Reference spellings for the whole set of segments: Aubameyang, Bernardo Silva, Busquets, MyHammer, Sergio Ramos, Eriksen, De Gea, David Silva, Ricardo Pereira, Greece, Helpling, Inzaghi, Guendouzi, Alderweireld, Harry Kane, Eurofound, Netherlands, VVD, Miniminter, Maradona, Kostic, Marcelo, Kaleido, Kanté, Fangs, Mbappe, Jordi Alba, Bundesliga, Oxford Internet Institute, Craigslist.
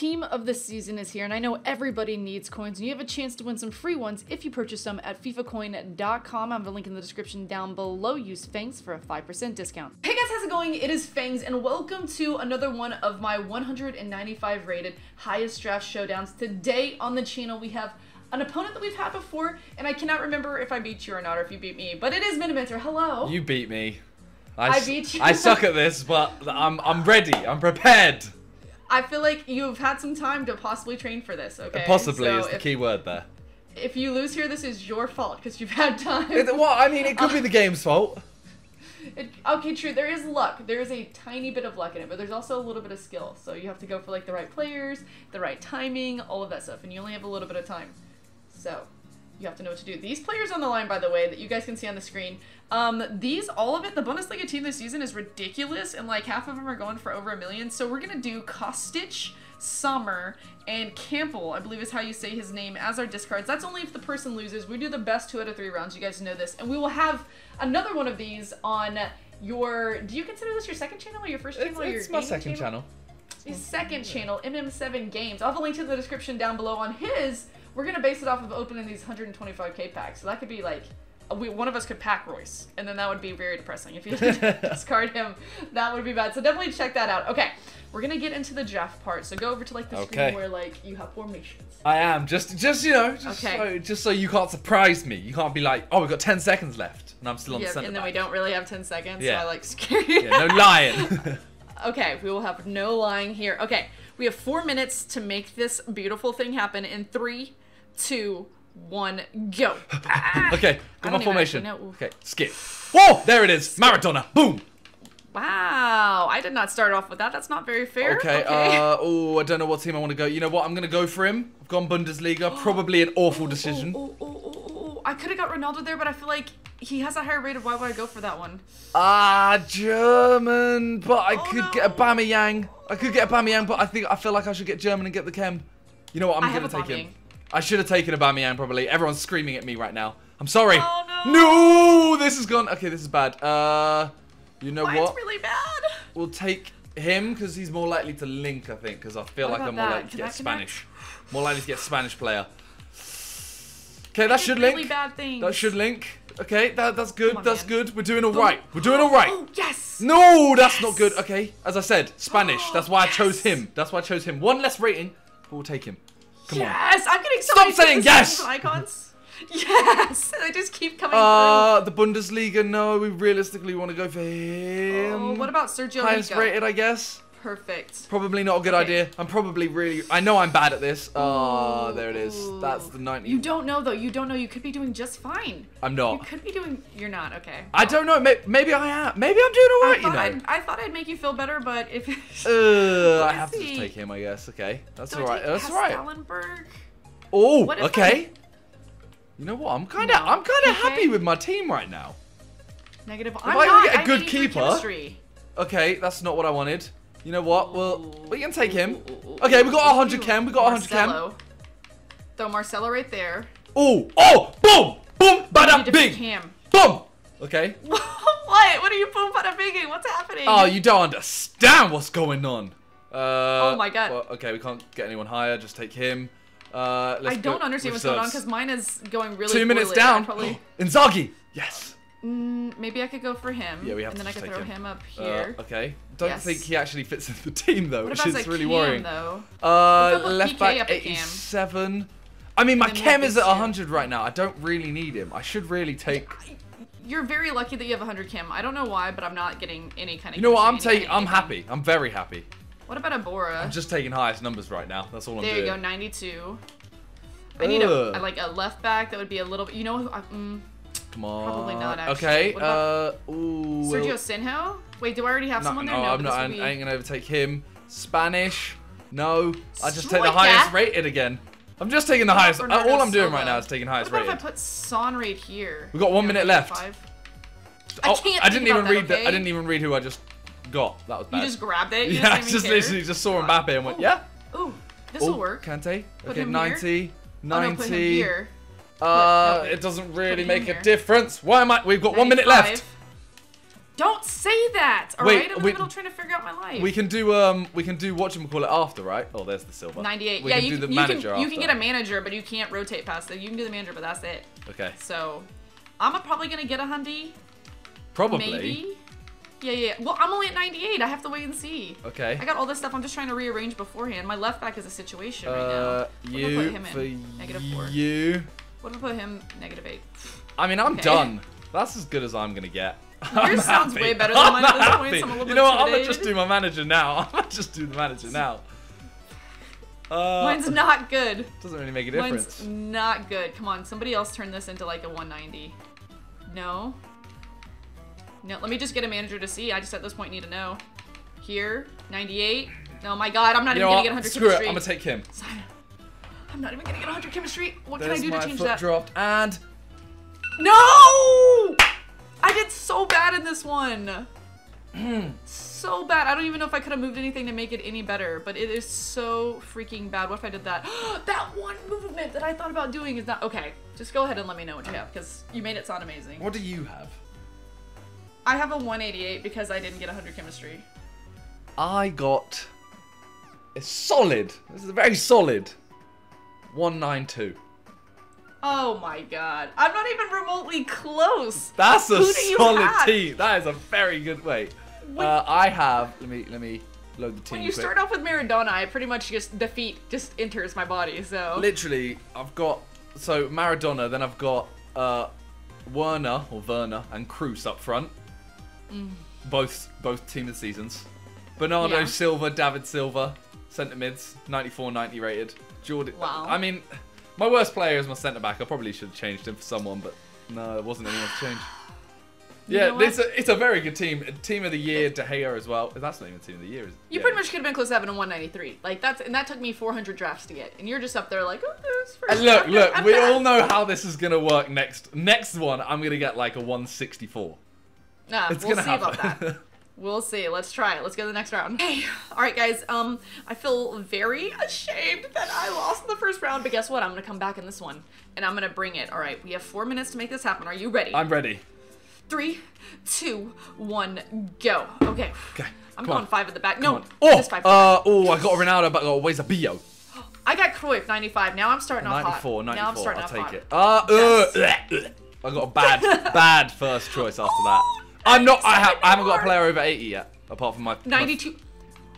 Team of the season is here, and I know everybody needs coins, and you have a chance to win some free ones if you purchase some at fifacoin.com. I have a link in the description down below. Use Fangs for a 5% discount. Hey guys, how's it going? It is Fangs, and welcome to another one of my 195 rated highest draft showdowns. Today on the channel, we have an opponent that we've had before, and I cannot remember if I beat you or not, or if you beat me, but it is Miniminter. Hello. You beat me. I beat you. I suck at this, but I'm ready. I'm prepared. I feel like you've had some time to possibly train for this, okay? Possibly so is the key word there. If you lose here, this is your fault, because you've had time. Well, I mean, it could be the game's fault. Okay, true. There is luck. There is a tiny bit of luck in it, but there's also a little bit of skill. So you have to go for, like, the right players, the right timing, all of that stuff. And you only have a little bit of time. So you have to know what to do. These players on the line, by the way, that you guys can see on the screen, these, all of it, the Bundesliga team this season is ridiculous, and like half of them are going for over $1 million. So we're gonna do Kostic, Sommer, and Campbell, I believe is how you say his name, as our discards. That's only if the person loses. We do the best 2 out of 3 rounds. You guys know this, and we will have another one of these on your, do you consider this your second channel or your first channel? It's my second channel. His second channel, MM7Games. I'll have a link to the description down below on his. We're going to base it off of opening these 125k packs. So that could be like, one of us could pack Royce, and then that would be very depressing. If you discard him, that would be bad. So definitely check that out. Okay, we're going to get into the draft part. So go over to like the screen where like you have formations. I am. Just you know, just so you can't surprise me. You can't be like, oh, we've got 10 seconds left, and I'm still on the center. And then we don't really have 10 seconds, so I like scare you. Yeah, no lying. Okay, we will have no lying here. Okay, we have 4 minutes to make this beautiful thing happen in 3, 2, 1, go. Okay, got my formation. Okay, skip. Whoa, there it is. Skip. Maradona. Boom. Wow, I did not start off with that. That's not very fair. Okay, oh, I don't know what team I want to go. You know what? I'm going to go for him. I've gone Bundesliga. Probably an awful decision. I could have got Ronaldo there, but I feel like he has a higher rate of why would I go for that one? German, but I could get Aubameyang. I could get Aubameyang, but I feel like I should get German and get the chem. You know what? I'm going to take him. I should have taken Aubameyang probably. Everyone's screaming at me right now. I'm sorry. Oh, no. No, this is gone. Okay, this is bad. You know what? It's really bad. We'll take him because he's more likely to link, I think, because I feel like I'm more likely to get Spanish. More likely to get Spanish player. Okay, that should link. Really bad things. That should link. Okay, that's good. That's good. We're doing all right. We're doing all right. Oh, yes. No, that's not good. Okay, as I said, Spanish. That's why I chose him. That's why I chose him. One less rating, but we'll take him. Come on. Yes, I'm getting so many icons. Yes, they just keep coming through. The Bundesliga, no, we realistically want to go for him. Oh, what about Sergio Ramos? Highest rated, I guess. Perfect. Probably not a good idea. I'm probably really... I know I'm bad at this. Oh, there it is. That's the 90. You don't know, though. You don't know. You could be doing just fine. I'm not. You could be doing... You're not. Okay. I don't know. Maybe I am. Maybe I'm doing all right, I thought I'd make you feel better, but if... I have to just take him, I guess. Okay. That's all right. That's all right. Oh, okay. You know what? I'm kind of happy with my team right now. Negative. If I can get a good keeper... Okay, that's not what I wanted. You know what? Well, we can take him. Okay, we got our 100 chem. We got our 100 chem. Throw Marcelo right there. Ooh. Oh! Boom! Boom! Bada bing! Boom! Okay. What? What are you boom bada binging? What's happening? Oh, you don't understand what's going on. Oh my god. Well, okay, we can't get anyone higher. Just take him. Let's I don't understand what's going on because mine is going really poorly. 2 minutes down. Inzaghi! Yes! Maybe I could go for him. Yeah, we have and then I could throw him up here. Okay. Don't think he actually fits in the team though, which is really worrying. Left back 87. I mean, my chem is at 100 right now. I don't really need him. I should really take. You're very lucky that you have 100 chem. I don't know why, but I'm not getting any kind of. You know what? I'm taking. I'm happy. I'm very happy. What about Abora? I'm just taking highest numbers right now. That's all I'm doing. There you go. 92. I need like a left back that would be a little bit. You know. Come on. Probably not, actually. Okay, Sergio Sinho? Wait, do I already have someone there? No, I'm not, I ain't gonna overtake him. Spanish? No. I just take the highest rated again. I'm just taking the highest. All I'm doing right now is taking highest rated. What if I put Son right here? We've got 1 minute left. Oh, I didn't even read that. I didn't even read who I just got. That was bad. You just grabbed it? Yeah, I just literally just saw Mbappe and went, yeah. Ooh, this will work. Kanté? Okay, 90. 90. It doesn't really make a difference. Why am I? We've got 1 minute left. Don't say that. All right, I'm in the middle trying to figure out my life. We can do whatchamacallit after, right? Oh, there's the silver. 98. We can do the manager after. You can get a manager, but you can't rotate past that. You can do the manager, but that's it. Okay. So, I'm probably gonna get a hundy. Probably. Maybe. Yeah, yeah. Well, I'm only at 98. I have to wait and see. Okay. I got all this stuff. I'm just trying to rearrange beforehand. My left back is a situation right now. What if I put him in? -4. What if I put him -8? I mean, I'm done. That's as good as I'm gonna get. Yours sounds way better than mine at this point. So I'm a little bit intimidated. I'm gonna just do my manager now. I'm gonna just do the manager now. Mine's not good. Doesn't really make a difference. Mine's not good. Come on, somebody else turn this into like a 190. No. No, let me just get a manager to see. I just at this point need to know. Here, 98. No, my God, I'm not even gonna get 100 chemistry. Screw it, I'm gonna take him. Simon, I'm not even gonna get 100 chemistry. What can I do to change that? There's my foot dropped and... No! I did so bad in this one. So bad. I don't even know if I could have moved anything to make it any better, but it is so freaking bad. What if I did that? That one movement that I thought about doing is not... Okay, just go ahead and let me know what you have, because you made it sound amazing. What do you have? I have a 188 because I didn't get 100 chemistry. I got a solid. This is a very solid 192. Oh my God. I'm not even remotely close. That's a solid team. That is a very good way. I have, let me load the team. When you start off with Maradona, I pretty much just, defeat just enters my body, so. Literally, I've got, so Maradona, then I've got Werner and Cruyff up front. Mm. Both team of the seasons. Bernardo Silva, David Silva, centre mids, 94-90 rated. Jordan, wow. I mean, my worst player is my centre-back. I probably should have changed him for someone, but no, there wasn't anyone to change. Yeah, it's a very good team. Team of the year, De Gea as well. That's not even team of the year. Is it? You pretty much could have been close to having a 193. Like that took me 400 drafts to get, and you're just up there like, oh, this first. And look, we all know how this is gonna work. Next one, I'm gonna get like a 164. Nah, we'll see about that. We'll see. Let's try it. Let's go to the next round. Hey, all right, guys. I feel very ashamed that I lost the first round, but guess what? I'm gonna come back in this one, and I'm gonna bring it. All right, we have 4 minutes to make this happen. Are you ready? I'm ready. 3, 2, 1, go. Okay. Okay. I'm going 5 at the back. No. Oh. 5 I got a Ronaldo, but I got always a Bio. I got Cruyff 95. Now I'm starting off 94. Hot. 94. Now I'm starting off hot. I'll take it. Yes. I got a bad first choice after that. I'm not. I haven't got a player over 80 yet, apart from my 92.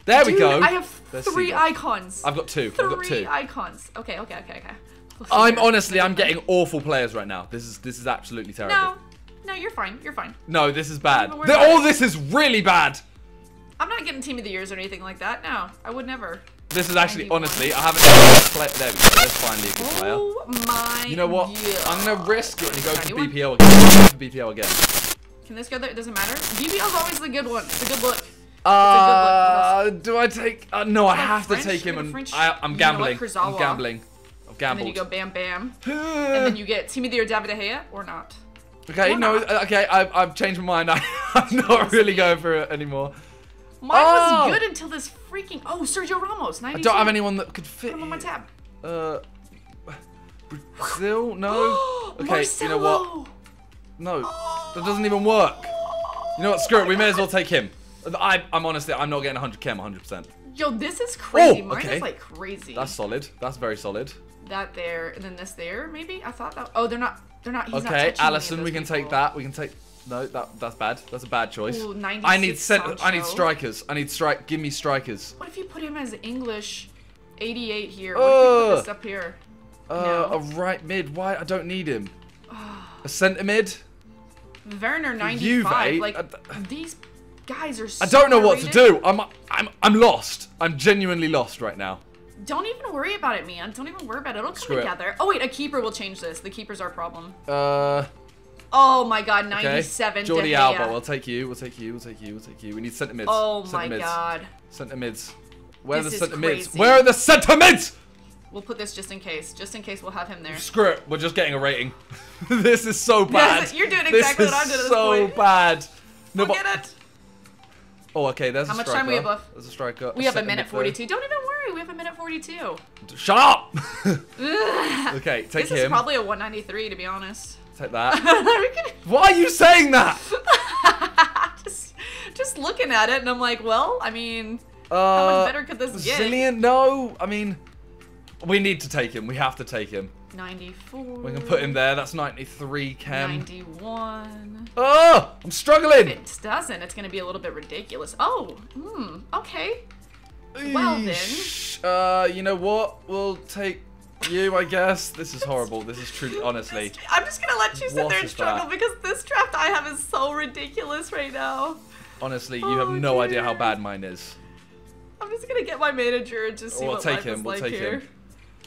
There we go. I have 3 icons. I've got 2. 3 icons. Okay, okay, okay, okay. I'm getting awful players right now. This is absolutely terrible. No, you're fine. You're fine. No, this is bad. All this is really bad. I'm not getting team of the years or anything like that. No, I would never. This is actually, honestly, I haven't. There we go. Let's finally a good player. Oh my! You know what? Yeah. I'm gonna risk it and go for BPL again. Can this go there? It doesn't matter. BPL's always the good one. It's a good look. Do I take? No, I have to take him. And I'm gambling. I'm gambling. I've gambled. And then you go bam bam. And then you get team of the year David De Gea or not. Okay, okay, I've changed my mind. I'm not really going for it anymore. Mine was good until this freaking... Oh, Sergio Ramos, 92. I don't have anyone that could fit. Put him on my tab. Brazil? No. Okay, Marcelo. You know what? No, that doesn't even work. You know what, screw it, we may as well take him. I'm honestly, I'm not getting 100 chem, 100%. Yo, this is crazy. Mine is like crazy. That's solid, that's very solid. That there, and then this there, maybe? I thought that... Oh, they're not... He's okay, Allison, we can take that. We can take. No, that's bad. That's a bad choice. Ooh, I need strikers. Give me strikers. What if you put him as English, 88 here? What if you put this up here? No. A right mid. Why? I don't need him. A centre mid. Werner 95. Juve, like these guys are. So I don't know what to do. I'm lost. I'm genuinely lost right now. Don't even worry about it, man. Don't even worry about it. It'll come together. Oh, wait. A keeper will change this. The keeper's our problem. Oh, my God. 97. Okay. Jordi Alba. We'll take you. We'll take you. We need centre mids. Oh, my God. Centre mids. Where are the centre mids? Where are the centre mids? We'll put this just in case. Just in case we'll have him there. Screw it. We're just getting a rating. This is so bad. You're doing exactly what I did at this point. This is so bad. No, but... Forget it. Oh, okay. There's a striker. How much time we have left? There's a striker. We have a minute 42. Don't even worry. We have a minute 42. Shut up! Okay, take him. This is probably a 193, to be honest. Take that. Why are you saying that? Just just looking at it, and I'm like, well, I mean, how much better could this get? Zillion? No, I mean, we need to take him. We have to take him. 94. We can put him there. That's 93, Cam. 91. Oh, I'm struggling. If it doesn't, it's going to be a little bit ridiculous. Oh, okay. Well, then. You know what? We'll take you, I guess. This is horrible. This is truly, honestly. I'm just going to let you sit there and struggle because this draft I have is so ridiculous right now. Honestly, you have no idea how bad mine is. I'm just going to get my manager and just see what life is like here.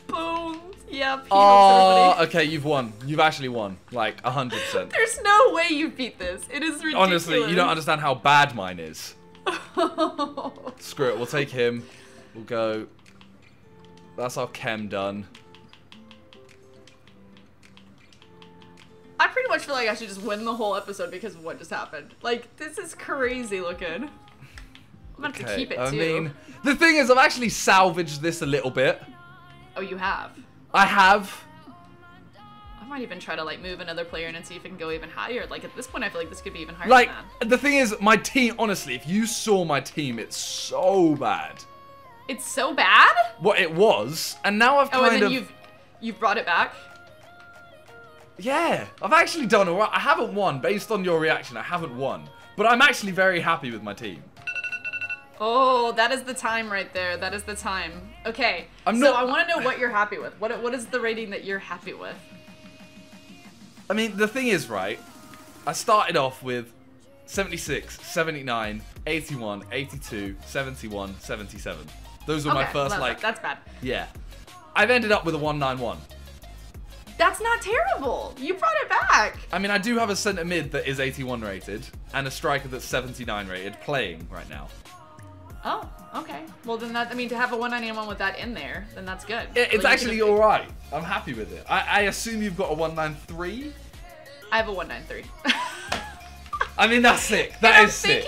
Boom. Yep. Oh, okay. You've won. You've actually won. Like, 100%. There's no way you beat this. It is ridiculous. Honestly, you don't understand how bad mine is. Screw it. We'll take him. We'll go. That's our chem done. I pretty much feel like I should just win the whole episode because of what just happened. Like, this is crazy looking. I'm going to have to keep it, too. I mean, the thing is, I've actually salvaged this a little bit. Oh, you have? I have. I might even try to, like, move another player in and see if it can go even higher. Like, at this point, I feel like this could be even higher than that. Like, the thing is, my team, honestly, if you saw my team, it's so bad. It's so bad? Well, it was. And now I've kind of... Oh, and then you've brought it back? Yeah. I've actually done all right. I haven't won. Based on your reaction, I haven't won. But I'm actually very happy with my team. Oh, that is the time right there. That is the time. Okay. So I want to know what you're happy with. What is the rating that you're happy with? I mean, the thing is, right, I started off with 76, 79, 81, 82, 71, 77. Those were my first, like... That's bad. Yeah. I've ended up with a 191. That's not terrible. You brought it back. I mean, I do have a centre mid that is 81 rated and a striker that's 79 rated playing right now. Oh, okay. Well, then that, I mean, to have a 191 with that in there, then that's good. Yeah, it's actually all right. I'm happy with it. I assume you've got a 193? I have a 193. I mean, that's sick. That is sick.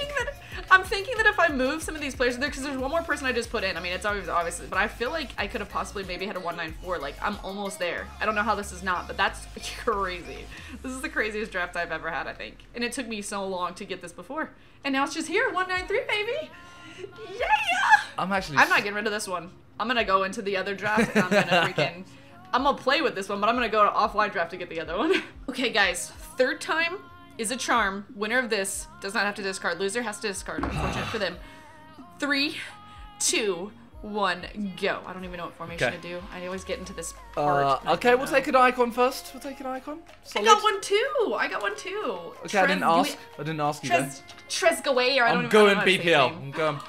I'm thinking that if I move some of these players in there, because there's one more person I just put in. I mean, it's always obviously, but I feel like I could have possibly maybe had a 194. Like, I'm almost there. I don't know how this is not, but that's crazy. This is the craziest draft I've ever had, I think. And it took me so long to get this before. And now it's just here, 193, baby. Yeah! I'm not getting rid of this one. I'm gonna go into the other draft and I'm gonna freaking... I'm gonna play with this one, but I'm gonna go to offline draft to get the other one. Okay, guys. Third time is a charm. Winner of this does not have to discard. Loser has to discard. Unfortunate for them. 3, 2, 1, go. I don't even know what formation to do. I always get into this part. Okay, we'll take an icon first. We'll take an icon. Solid. I got one too! I got one too! Okay, I didn't ask. I didn't ask you then. Tresgaway, or I don't even know. I'm going BPL.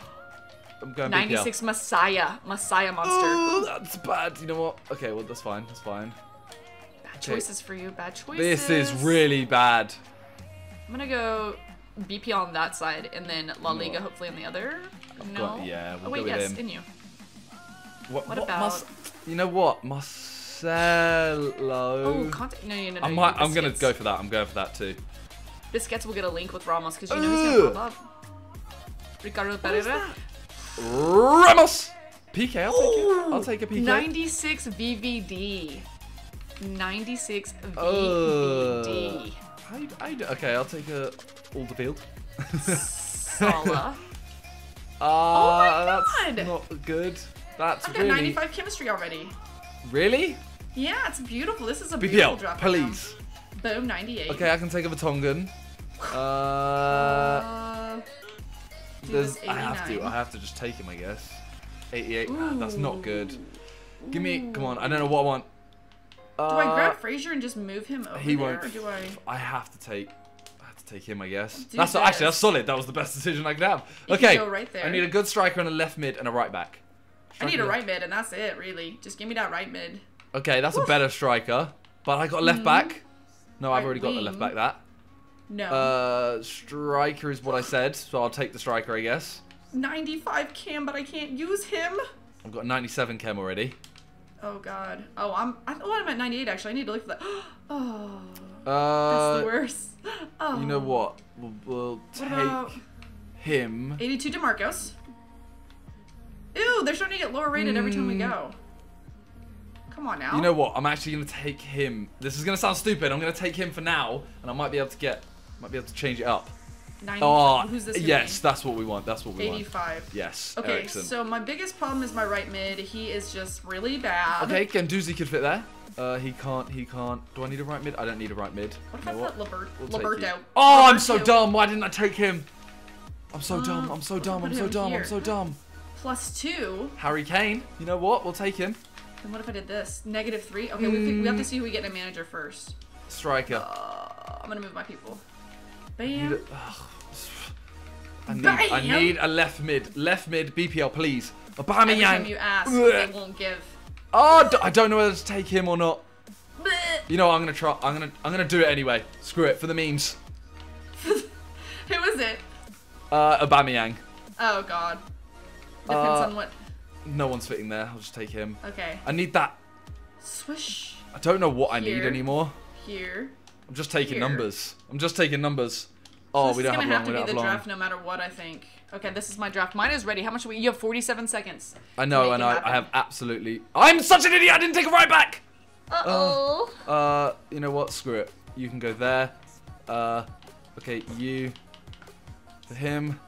I'm going 96 BPL. Messiah monster. Oh, that's bad. You know what? Okay, well, that's fine. That's fine. Bad choices for you. Bad choices. This is really bad. I'm going to go BPL on that side, and then La Liga hopefully on the other. We'll go with him. In you. What about... you know what? Marcelo... Oh, Kanté. No. I'm going to go for that. I'm going for that, too. Busquets will get a link with Ramos, because you know he's going to pop up. Ricardo Pereira. Ramos! PK, I'll take a PK. 96 VVD. 96 VVD. Okay, I'll take a Alderweireld. Salah. Oh my god! That's not good. I've got 95 chemistry already. Really? Yeah, it's beautiful. This is a beautiful drop. Please. Right, boom, 98. Okay, I can take a Tongan. I have to just take him, I guess. 88. That's not good. Give me. Come on. I don't know what I want. Do I grab Fraser and just move him over there? Or do I? I have to take. Take him, I guess. That's solid. That was the best decision I could have. Okay, go right there. I need a good striker and a left mid and a right back. I need a right mid and that's it, really. Just give me that right mid. Okay, that's a better striker. But I got a left back. No, I've already got the left back. Striker is what I said, so I'll take the striker, I guess. 95 Cam, but I can't use him. I've got 97 Cam already. Oh God. Oh, I'm at 98 actually. I need to look for that. Oh. That's the worst. Oh. You know what? We'll take him. 82 DeMarcos. Ew, they're starting to get lower rated every time we go. Come on now. You know what? I'm actually gonna take him. This is gonna sound stupid. I'm gonna take him for now, and I might be able to change it up. 95. Who's this guy? Yes, that's what we want. That's what we 85. Want. 85. Yes. Okay, Eriksen. So my biggest problem is my right mid. He is just really bad. Okay, Guendouzi could fit there. He can't. Do I need a right mid? I don't need a right mid. What if I put Liberto? Oh, I'm so dumb. Why didn't I take him? I'm so dumb. I'm so dumb. I'm so dumb. I'm so dumb. +2. Harry Kane. You know what? We'll take him. And what if I did this? -3. Okay, we have to see who we get in a manager first. Striker. I'm gonna move my people. Bam. I need a left mid. Left mid BPL, please. Aubameyang. You ask, they won't give. Oh, I don't know whether to take him or not. You know, I'm gonna try. I'm gonna do it anyway. Screw it for the memes. Who was it? Aubameyang. Oh God. Depends on what. No one's fitting there. I'll just take him. Okay. I need that. Swish. I don't know what I need anymore. Here. I'm just taking numbers. I'm just taking numbers. Oh, so we don't have long. This is gonna have to be the draft, no matter what. I think. Okay, this is my draft. Mine is ready. How much? You have 47 seconds. I know, and I have absolutely. I'm such an idiot. I didn't take a right back. Uh-oh. You know what? Screw it. You can go there. Okay, you. Him.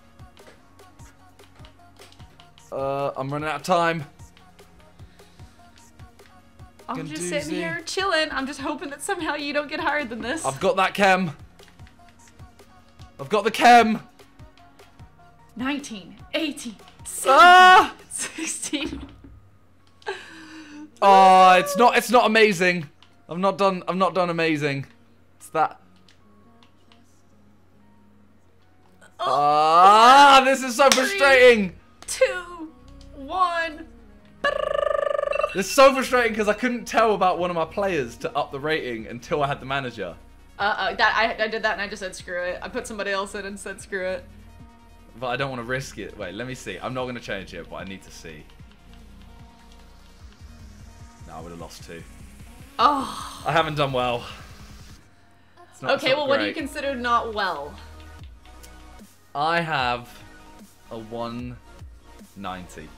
I'm running out of time. I'm just sitting here chilling. I'm just hoping that somehow you don't get higher than this. I've got that chem. I've got the chem. 19, 18, 17, 16. Oh, it's not amazing. I'm not done amazing. It's that. Ah, this is so frustrating. 3, 2, 1. It's so frustrating because I couldn't tell about one of my players to up the rating until I had the manager. I did that and I just said screw it. I put somebody else in and said screw it. But I don't want to risk it. Wait, let me see. I'm not going to change it, but I need to see. No, I would have lost 2. Oh. I haven't done well. Okay, well, great. What do you consider not well? I have a 190.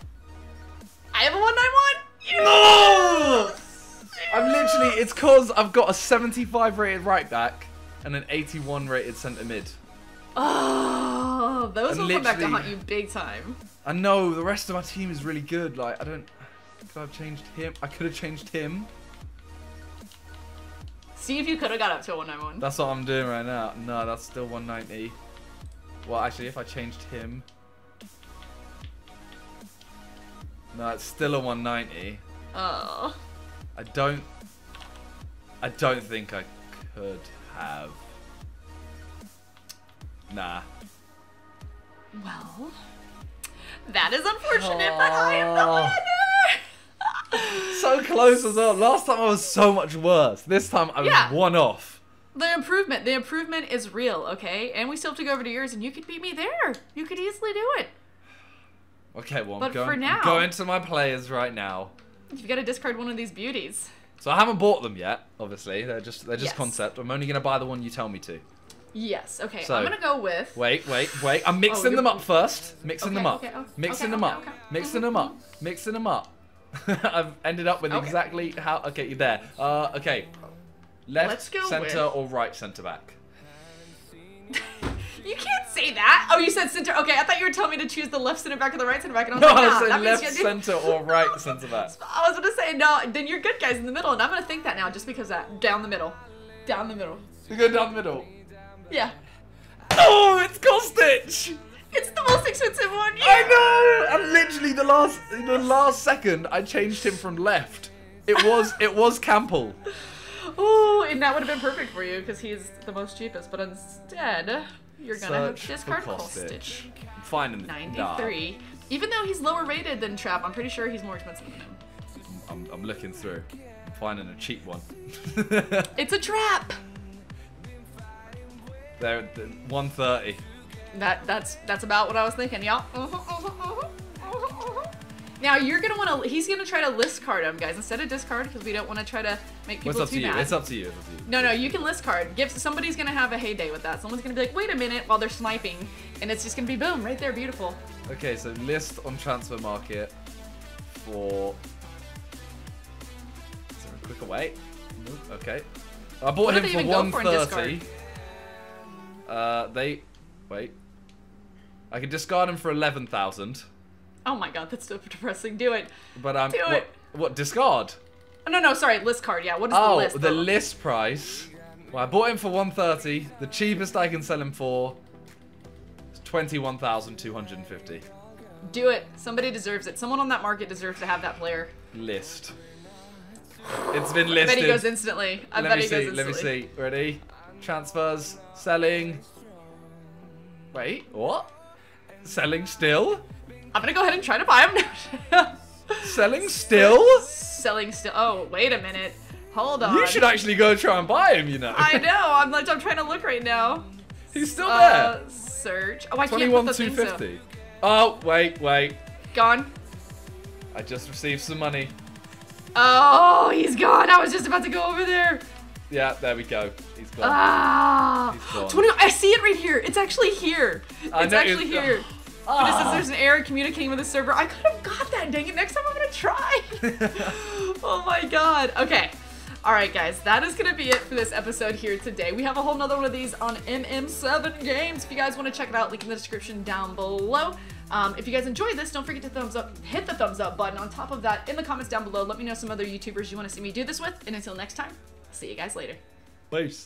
I have a 191! Yes! No! I'm literally, it's because I've got a 75 rated right back and an 81 rated centre mid. Oh, those will come back to haunt you big time. I know, the rest of my team is really good. Like, I don't. Could I have changed him? I could have changed him. See if you could have got up to a 191. That's what I'm doing right now. No, that's still 190. Well, actually, if I changed him. No, it's still a 190. Oh. I don't think I could have. Nah. Well, that is unfortunate, but I am the winner! So close as well. Last time I was so much worse. This time I was one off. The improvement is real, okay? And we still have to go over to yours, and you could beat me there. You could easily do it. Okay, well, I'm going to my players right now. You've got to discard one of these beauties. So I haven't bought them yet, obviously. They're just concept. I'm only going to buy the one you tell me to. Yes, okay, so, I'm gonna go with... Wait, I'm mixing them up first. Mixing them up. I've ended up with exactly how... Okay, you're there. Okay, left, centre, or right centre back? You can't say that! Oh, you said centre... Okay, I thought you were telling me to choose the left centre back or the right centre back, and I was like, nah, I said left centre or right centre back. I was gonna say, no, then you're good guys in the middle, and I'm gonna think that now, just because of that. Down the middle. Down the middle. You're going down the middle? Yeah. Oh, it's Kostic! It's the most expensive one. Yeah. I know. And literally the last second, I changed him from left. It was Campbell. Oh, and that would have been perfect for you because he's the most cheapest. But instead, you're gonna discard Kostic. I'm finding 93. Even though he's lower rated than Trap, I'm pretty sure he's more expensive than him. I'm looking through, I'm finding a cheap one. It's a trap. They're 130. That's about what I was thinking, y'all. Now you're gonna want to. He's gonna try to list card him, guys, instead of discard, because we don't want to try to make people too mad. It's up to you. It's up to you. No, you can list card. Somebody's gonna have a heyday with that. Someone's gonna be like, wait a minute, while they're sniping, and it's just gonna be boom right there, beautiful. Okay, so list on transfer market for. Is there a quicker way? Nope. Okay. I bought him for 130. They Wait. I can discard him for 11,000. Oh my god, that's so depressing. Do it. But I'm. What? Discard? Oh, no, no, sorry. List card, yeah. What is the list? Oh, the list price. Well, I bought him for 130. The cheapest I can sell him for is 21,250. Do it. Somebody deserves it. Someone on that market deserves to have that player. List. It's been listed. I bet he goes instantly. Let me see. Ready? Transfers. Selling. Wait, what? Selling still? I'm gonna go ahead and try to buy him now. Selling still? Selling still. Oh, wait a minute. Hold on. You should actually go try and buy him, you know. I know. I'm trying to look right now. He's still there. Search. Oh, I can't put the thing so. Oh, wait, wait. Gone. I just received some money. Oh, he's gone. I was just about to go over there. Yeah, there we go. He's gone. Ah, he's gone. 20, I see it right here. It's actually here. It's actually here. But it says there's an error communicating with the server. I could have got that. Dang it. Next time I'm going to try. Oh, my God. Okay. All right, guys. That is going to be it for this episode here today. We have a whole nother one of these on MM7Games. If you guys want to check it out, link in the description down below. If you guys enjoyed this, don't forget to thumbs up, hit the thumbs up button. On top of that, in the comments down below, let me know some other YouTubers you want to see me do this with. And until next time, see you guys later. Peace.